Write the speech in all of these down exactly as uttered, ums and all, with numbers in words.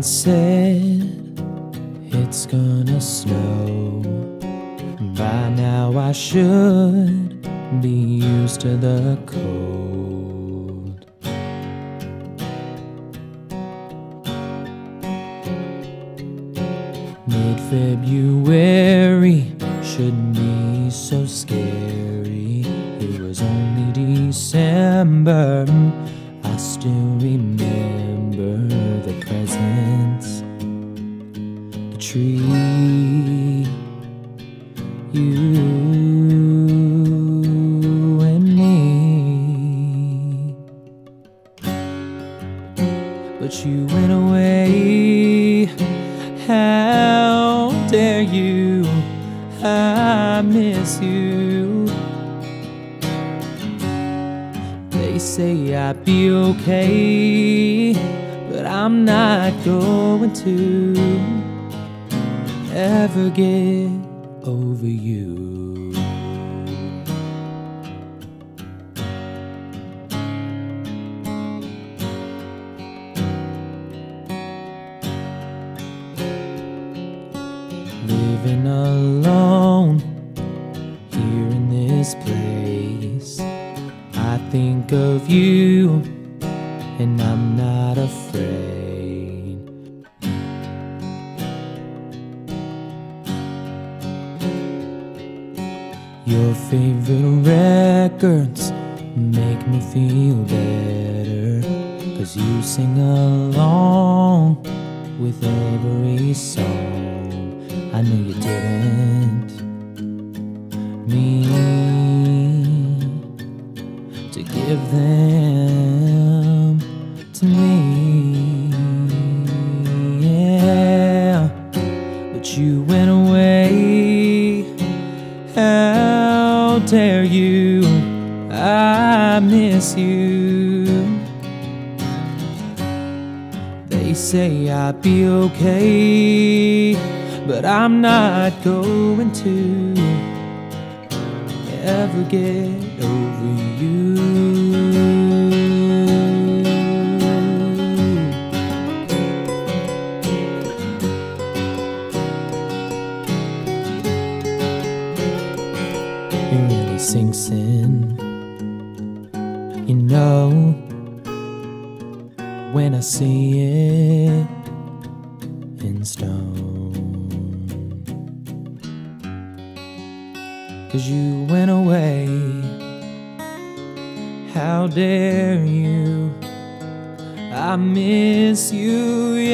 and said it's gonna snow. By now I should be used to the cold. Mid-February shouldn't be so scary. It was only December. I still remember the presents, the tree, you and me. But you went away. How dare you? I miss you. They say I'd be okay, but I'm not going to ever get over you. Living alone here in this place, I think of you and I'm not afraid. Your favorite records make me feel better, 'cause you sing along with every song. I know you didn't mean to give them to me, yeah. But you went away. How dare you? I miss you. They say I'd be okay, but I'm not going to ever get over you. It really sinks in, you know, when I see it in stone. 'Cause you went away. How dare you? I miss you,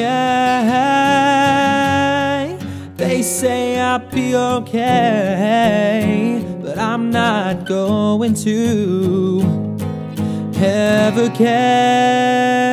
yeah. They say I'll be okay, but I'm not going to ever care.